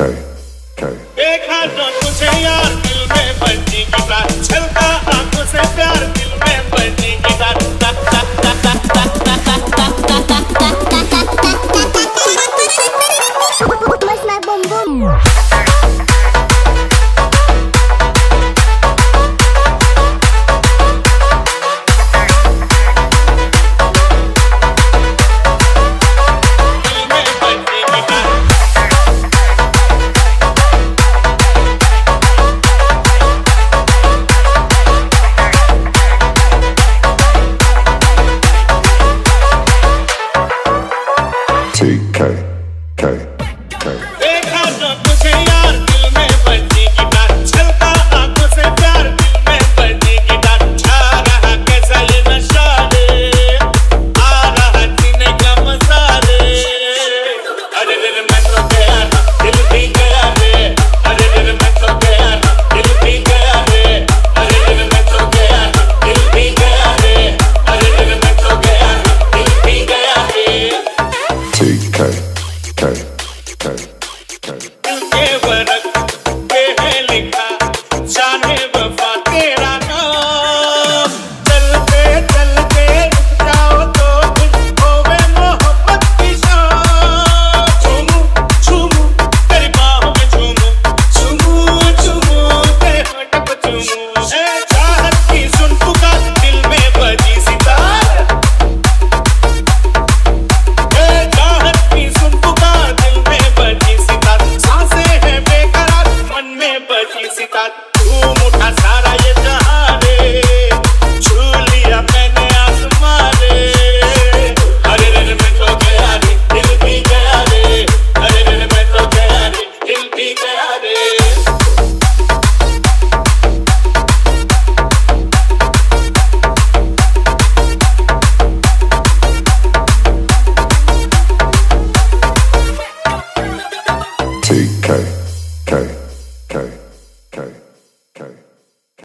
देखा आंखों से यार दिल में बढ़ने की बात, चलता आंखों से प्यार दिल में बढ़ने की बात। Okay.